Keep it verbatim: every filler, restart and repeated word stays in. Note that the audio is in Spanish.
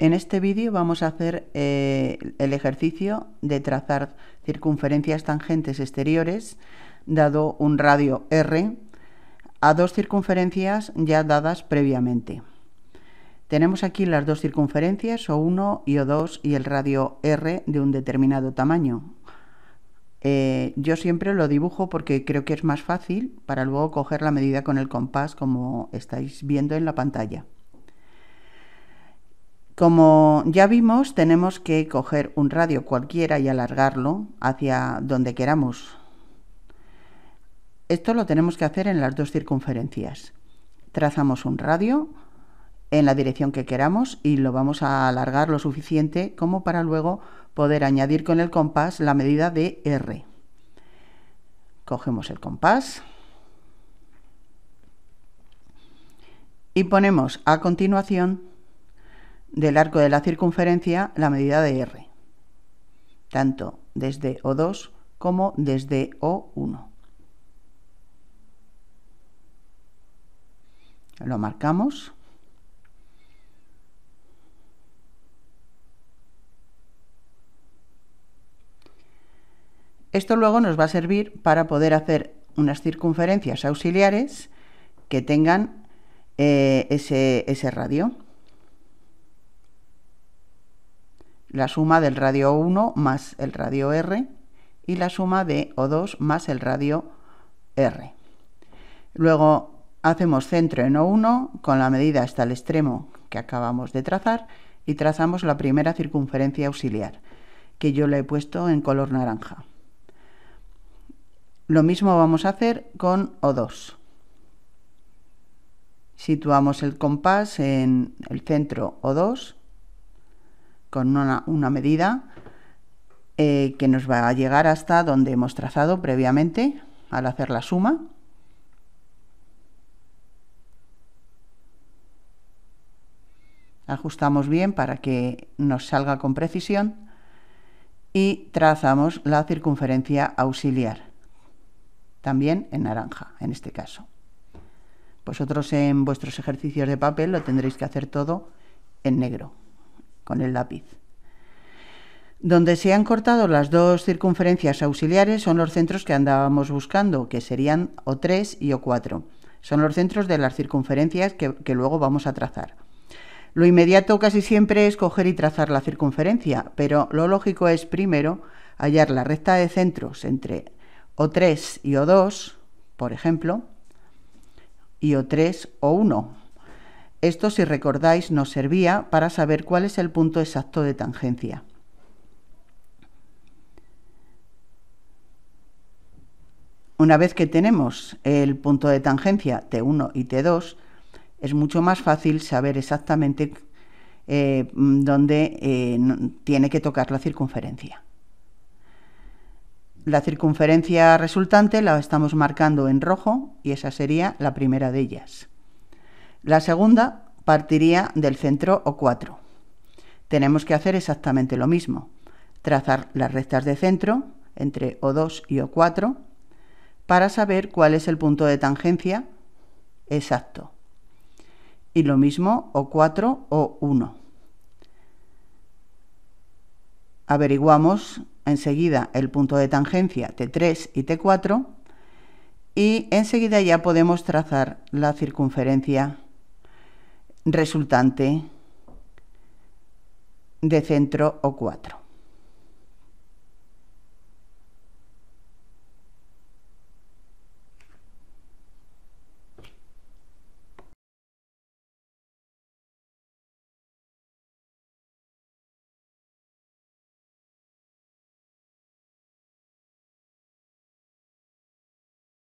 En este vídeo vamos a hacer eh, el ejercicio de trazar circunferencias tangentes exteriores dado un radio R a dos circunferencias ya dadas previamente. Tenemos aquí las dos circunferencias O uno y O dos y el radio R de un determinado tamaño. Eh, yo siempre lo dibujo porque creo que es más fácil para luego coger la medida con el compás, como estáis viendo en la pantalla. Como ya vimos, tenemos que coger un radio cualquiera y alargarlo hacia donde queramos. Esto lo tenemos que hacer en las dos circunferencias. Trazamos un radio en la dirección que queramos y lo vamos a alargar lo suficiente como para luego poder añadir con el compás la medida de R. Cogemos el compás y ponemos a continuación del arco de la circunferencia la medida de R, tanto desde O dos como desde O uno. Lo marcamos. Esto luego nos va a servir para poder hacer unas circunferencias auxiliares que tengan eh, ese, ese radio. La suma del radio O uno más el radio R y la suma de O dos más el radio R. Luego hacemos centro en O uno con la medida hasta el extremo que acabamos de trazar y trazamos la primera circunferencia auxiliar, que yo le he puesto en color naranja. Lo mismo vamos a hacer con O dos. Situamos el compás en el centro O dos con una, una medida eh, que nos va a llegar hasta donde hemos trazado previamente al hacer la suma. Ajustamos bien para que nos salga con precisión y trazamos la circunferencia auxiliar, también en naranja en este caso. Vosotros en vuestros ejercicios de papel lo tendréis que hacer todo en negro, con el lápiz. Donde se han cortado las dos circunferencias auxiliares son los centros que andábamos buscando, que serían O tres y O cuatro. Son los centros de las circunferencias que, que luego vamos a trazar. Lo inmediato casi siempre es coger y trazar la circunferencia, pero lo lógico es primero hallar la recta de centros entre O tres y O dos, por ejemplo, y O tres, O uno. Esto, si recordáis, nos servía para saber cuál es el punto exacto de tangencia. Una vez que tenemos el punto de tangencia T uno y T dos, es mucho más fácil saber exactamente eh, dónde eh, tiene que tocar la circunferencia. La circunferencia resultante la estamos marcando en rojo y esa sería la primera de ellas. La segunda partiría del centro O cuatro. Tenemos que hacer exactamente lo mismo, trazar las rectas de centro entre O dos y O cuatro para saber cuál es el punto de tangencia exacto. Y lo mismo O cuatro, O uno. Averiguamos enseguida el punto de tangencia T tres y T cuatro y enseguida ya podemos trazar la circunferencia resultante de centro O cuatro.